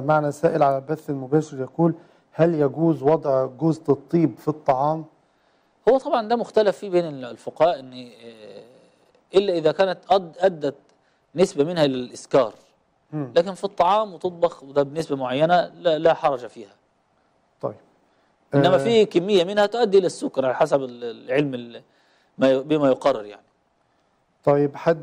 معنا سائل على البث المباشر يقول: هل يجوز وضع جوزة الطيب في الطعام؟ هو طبعا ده مختلف فيه بين الفقهاء، ان الا اذا كانت ادت نسبه منها للاسكار، لكن في الطعام وتطبخ وده بنسبه معينه لا حرج فيها. طيب، انما في كميه منها تؤدي الى السكر على حسب العلم بما يقرر يعني. طيب، حد